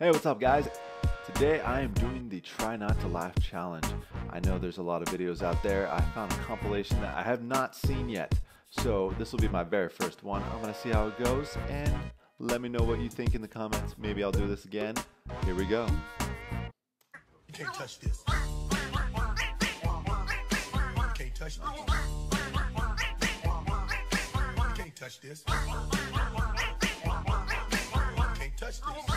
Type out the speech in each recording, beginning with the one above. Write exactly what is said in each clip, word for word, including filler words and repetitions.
Hey, what's up guys? Today I am doing the Try Not to Laugh Challenge. I know there's a lot of videos out there. I found a compilation that I have not seen yet. So this will be my very first one. I'm gonna see how it goes and let me know what you think in the comments. Maybe I'll do this again. Here we go. You can't touch this. You can't touch this. You can't touch this. You can't touch this.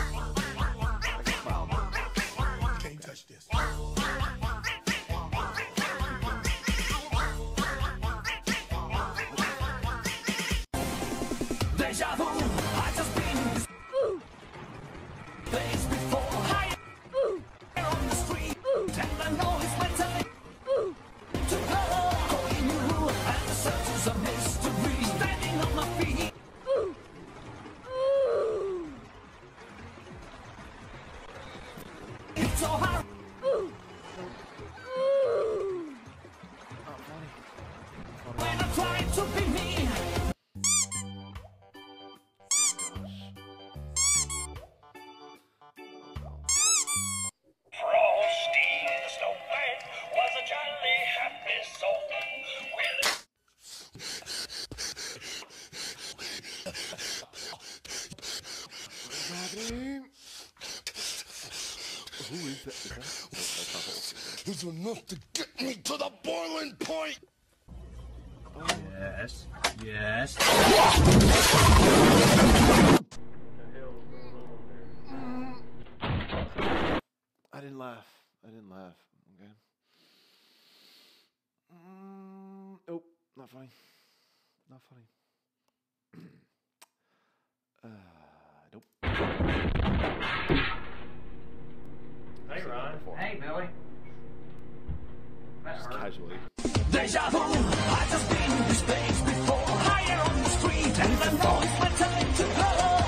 Who is that? Is that? It's enough to get me to the boiling point. Oh. Yes. Yes. I didn't laugh. I didn't laugh. Okay. Mm, oh, not funny. Not funny. uh, nope. Hey, Ron. Hey, Billy. That just hurt. Casually. Deja vu. I just been in this place before. Higher on the street. And I know it's my time to go.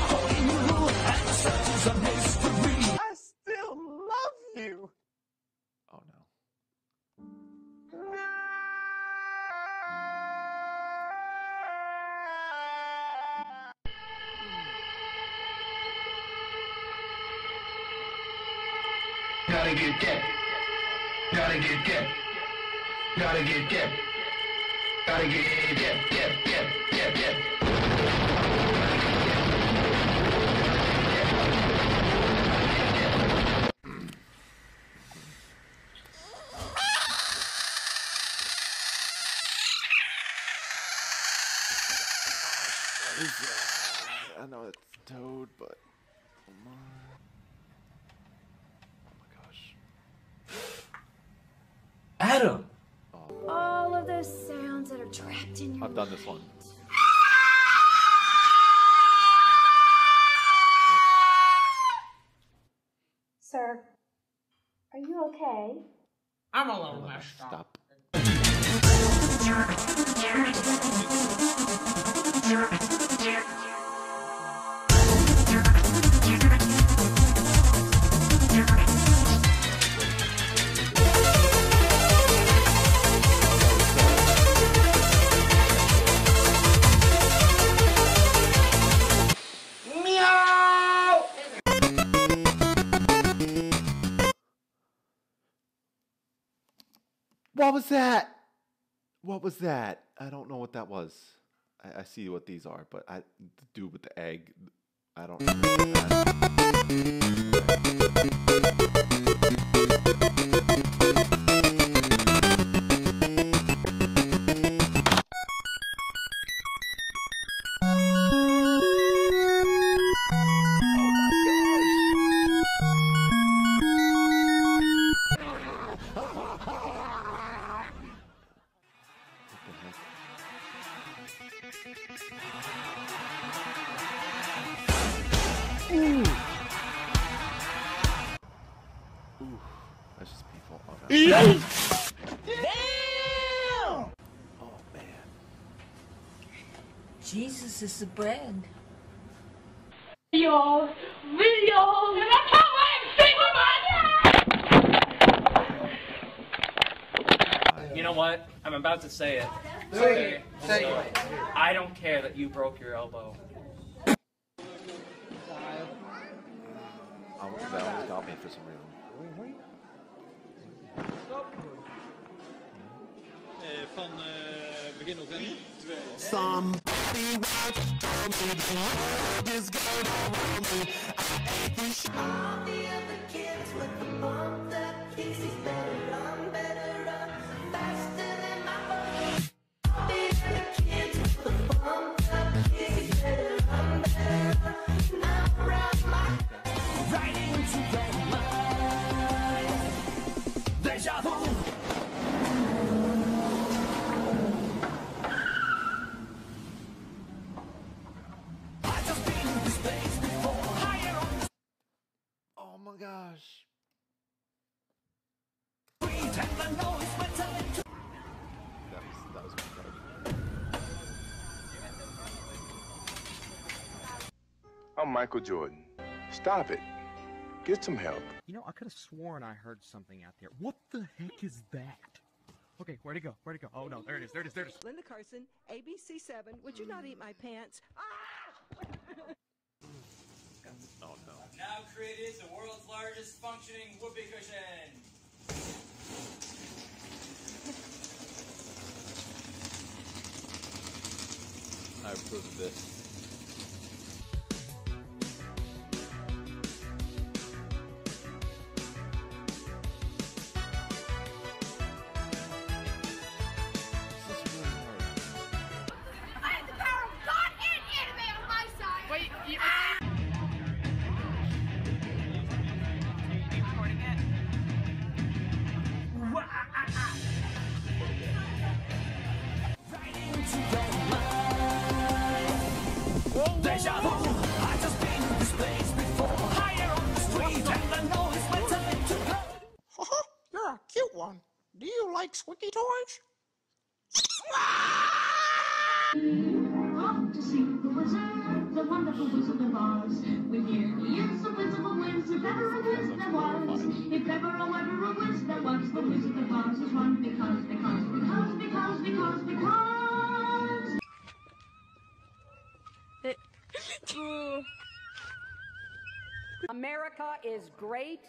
Holding you. And the search is a mystery. I still love you. Oh, no. Gotta get dip. Gotta get dip. Gotta get dip. Gotta get dip, dip, dip, dip, dip. I know it's Toad, but come on. Adam. All of those sounds that are trapped in your I've done this one. Sir, are you okay? I'm a little messed up. Stop. What was that? What was that? I don't know what that was. I, I see what these are, but I the dude with the egg. I don't know. Ooh. Ooh. That's just painful. Oh, no. Yes. Damn! Oh, man. Jesus is the bread. Video! Video! And I can't wait to see my mother! You know what? I'm about to say it. Say it. Say it. I don't care that you broke your elbow. almost always got me for some reason. Van begin november. Somebody once told me the world is going around me. I ain't the shit. All the other kids with the bump that kicks is better run, better run, faster than my body. All the other kids with the bump that kicks is better run, better run. I'm around my right into that mind. Deja vu. Oh my gosh. That was, that was incredible. I'm Michael Jordan. Stop it. Get some help. You know, I could have sworn I heard something out there. What the heck is that? Okay, where'd it go? Where'd it go? Oh no, there it is, there it is, there it is. Linda Carson, A B C seven, would you not eat my pants? Ah! Oh no. I've now created the world's largest functioning whoopee cushion. I approve of this. Do you like squicky toys? Love to see the wizard, the wonderful Wizard of Oz. With here he is, the wizard of wiz, if ever a wiz there was. If ever a ever a wiz there was, the Wizard of Oz is one because, because, because, because, because, because. because. America is great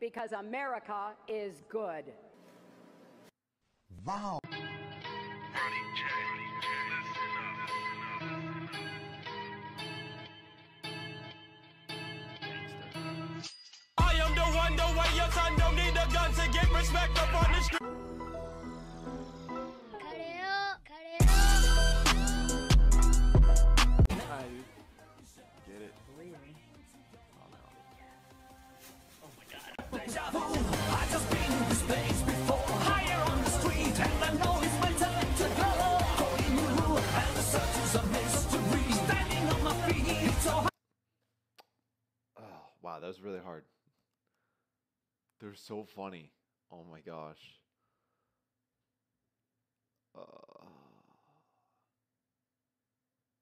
because America is good. Wow. I am the one, the way your son don't need a gun to get respect up on the street. Get it. Believe me. Oh no. Oh my god. Deja vu. I just been in this place before. Higher on the street, and I know it's my time to go. Holding the rule, and the search is a mystery. Standing on my feet, so high. Oh, wow, that was really hard. They're so funny. Oh my gosh. Uh,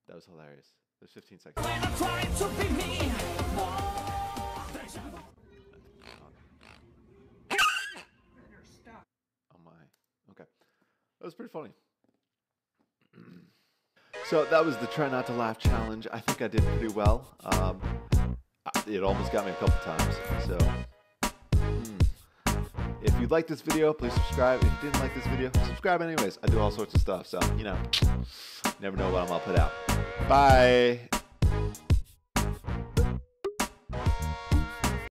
that was hilarious. There's fifteen seconds. When I'm trying to be me, oh, deja vu. Okay, that was pretty funny. So that was the try not to laugh challenge. I think I did pretty well. Um, it almost got me a couple times. So mm. If you liked this video, please subscribe. If you didn't like this video, subscribe anyways. I do all sorts of stuff, so you know, never know what I'm gonna put out. Bye.